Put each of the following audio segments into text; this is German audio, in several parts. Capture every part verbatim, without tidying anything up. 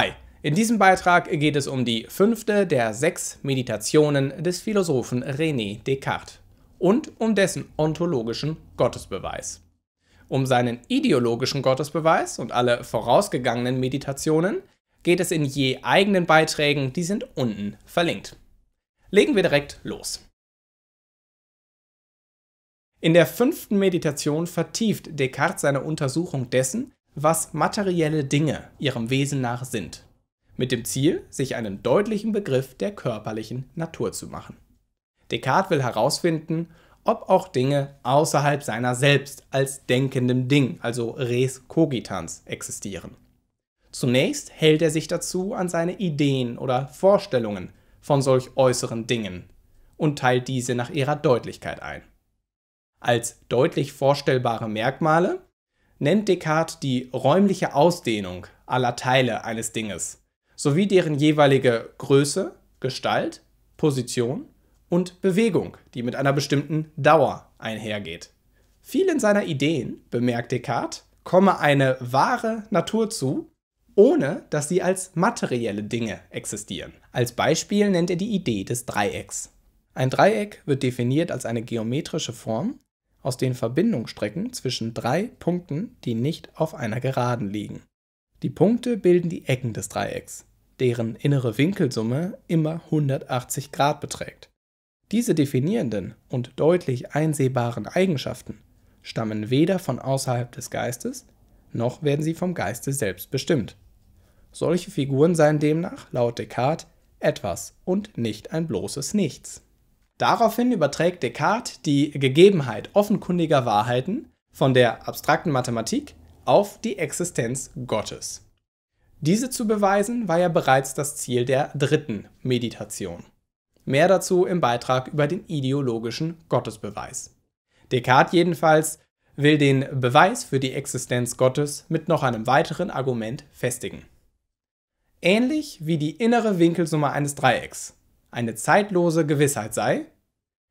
Hi, in diesem Beitrag geht es um die fünfte der sechs Meditationen des Philosophen René Descartes und um dessen ontologischen Gottesbeweis. Um seinen ideologischen Gottesbeweis und alle vorausgegangenen Meditationen geht es in je eigenen Beiträgen, die sind unten verlinkt. Legen wir direkt los. In der fünften Meditation vertieft Descartes seine Untersuchung dessen, was materielle Dinge ihrem Wesen nach sind, mit dem Ziel, sich einen deutlichen Begriff der körperlichen Natur zu machen. Descartes will herausfinden, ob auch Dinge außerhalb seiner selbst als denkendem Ding, also res cogitans, existieren. Zunächst hält er sich dazu an seine Ideen oder Vorstellungen von solch äußeren Dingen und teilt diese nach ihrer Deutlichkeit ein. Als deutlich vorstellbare Merkmale nennt Descartes die räumliche Ausdehnung aller Teile eines Dinges, sowie deren jeweilige Größe, Gestalt, Position und Bewegung, die mit einer bestimmten Dauer einhergeht. Vielen seiner Ideen, bemerkt Descartes, komme eine wahre Natur zu, ohne dass sie als materielle Dinge existieren. Als Beispiel nennt er die Idee des Dreiecks. Ein Dreieck wird definiert als eine geometrische Form, aus den Verbindungsstrecken zwischen drei Punkten, die nicht auf einer Geraden liegen. Die Punkte bilden die Ecken des Dreiecks, deren innere Winkelsumme immer hundertachtzig Grad beträgt. Diese definierenden und deutlich einsehbaren Eigenschaften stammen weder von außerhalb des Geistes, noch werden sie vom Geiste selbst bestimmt. Solche Figuren seien demnach, laut Descartes, etwas und nicht ein bloßes Nichts. Daraufhin überträgt Descartes die Gegebenheit offenkundiger Wahrheiten von der abstrakten Mathematik auf die Existenz Gottes. Diese zu beweisen war ja bereits das Ziel der dritten Meditation. Mehr dazu im Beitrag über den ideologischen Gottesbeweis. Descartes jedenfalls will den Beweis für die Existenz Gottes mit noch einem weiteren Argument festigen. Ähnlich wie die innere Winkelsumme eines Dreiecks eine zeitlose Gewissheit sei,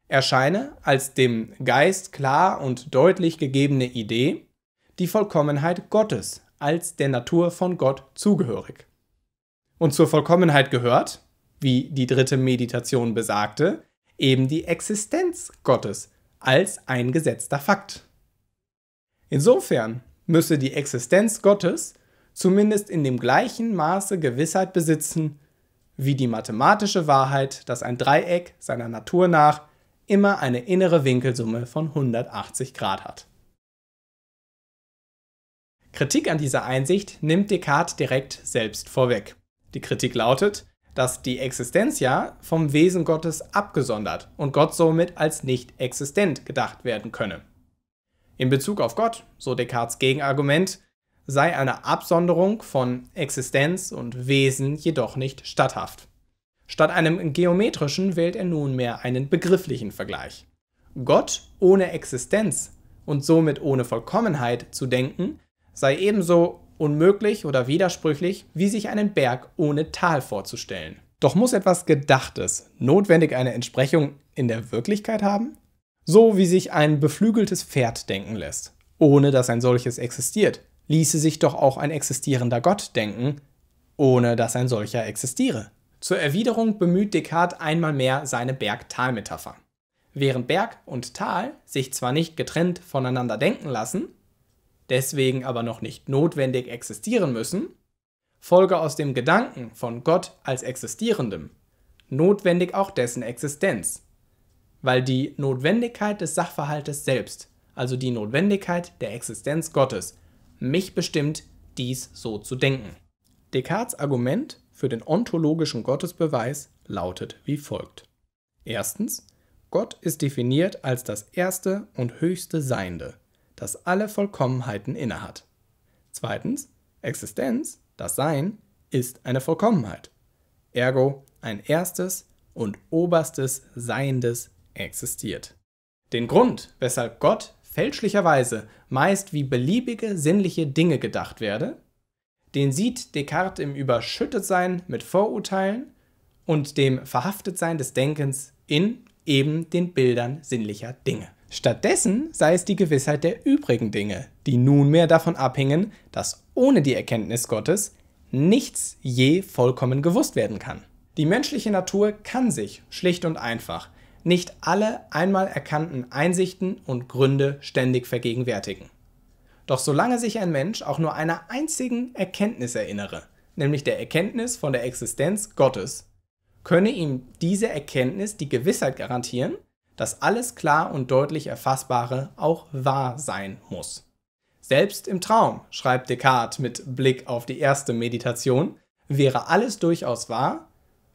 erscheine als dem Geist klar und deutlich gegebene Idee die Vollkommenheit Gottes als der Natur von Gott zugehörig. Und zur Vollkommenheit gehört, wie die dritte Meditation besagte, eben die Existenz Gottes als ein gesetzter Fakt. Insofern müsse die Existenz Gottes zumindest in dem gleichen Maße Gewissheit besitzen, wie die mathematische Wahrheit, dass ein Dreieck seiner Natur nach immer eine innere Winkelsumme von hundertachtzig Grad hat. Kritik an dieser Einsicht nimmt Descartes direkt selbst vorweg. Die Kritik lautet, dass die Existenz ja vom Wesen Gottes abgesondert und Gott somit als nicht existent gedacht werden könne. In Bezug auf Gott, so Descartes Gegenargument, sei eine Absonderung von Existenz und Wesen jedoch nicht statthaft. Statt einem geometrischen wählt er nunmehr einen begrifflichen Vergleich. Gott ohne Existenz und somit ohne Vollkommenheit zu denken, sei ebenso unmöglich oder widersprüchlich, wie sich einen Berg ohne Tal vorzustellen. Doch muss etwas Gedachtes notwendig eine Entsprechung in der Wirklichkeit haben? So wie sich ein beflügeltes Pferd denken lässt, ohne dass ein solches existiert, ließe sich doch auch ein existierender Gott denken, ohne dass ein solcher existiere. Zur Erwiderung bemüht Descartes einmal mehr seine Berg-Tal-Metapher. Während Berg und Tal sich zwar nicht getrennt voneinander denken lassen, deswegen aber noch nicht notwendig existieren müssen, folge aus dem Gedanken von Gott als Existierendem notwendig auch dessen Existenz, weil die Notwendigkeit des Sachverhaltes selbst, also die Notwendigkeit der Existenz Gottes, mich bestimmt, dies so zu denken. Descartes' Argument für den ontologischen Gottesbeweis lautet wie folgt. Erstens, Gott ist definiert als das erste und höchste Seiende, das alle Vollkommenheiten innehat. Zweitens, Existenz, das Sein, ist eine Vollkommenheit. Ergo, ein erstes und oberstes Seiendes existiert. Den Grund, weshalb Gott fälschlicherweise meist wie beliebige sinnliche Dinge gedacht werde, den sieht Descartes im Überschüttetsein mit Vorurteilen und dem Verhaftetsein des Denkens in eben den Bildern sinnlicher Dinge. Stattdessen sei es die Gewissheit der übrigen Dinge, die nunmehr davon abhingen, dass ohne die Erkenntnis Gottes nichts je vollkommen gewusst werden kann. Die menschliche Natur kann sich, schlicht und einfach, nicht alle einmal erkannten Einsichten und Gründe ständig vergegenwärtigen. Doch solange sich ein Mensch auch nur einer einzigen Erkenntnis erinnere, nämlich der Erkenntnis von der Existenz Gottes, könne ihm diese Erkenntnis die Gewissheit garantieren, dass alles klar und deutlich Erfassbare auch wahr sein muss. Selbst im Traum, schreibt Descartes mit Blick auf die erste Meditation, wäre alles durchaus wahr,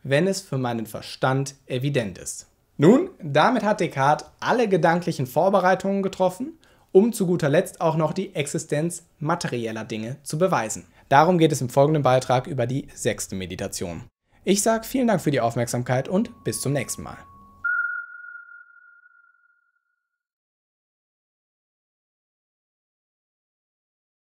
wenn es für meinen Verstand evident ist. Nun, damit hat Descartes alle gedanklichen Vorbereitungen getroffen, um zu guter Letzt auch noch die Existenz materieller Dinge zu beweisen. Darum geht es im folgenden Beitrag über die sechste Meditation. Ich sage vielen Dank für die Aufmerksamkeit und bis zum nächsten Mal.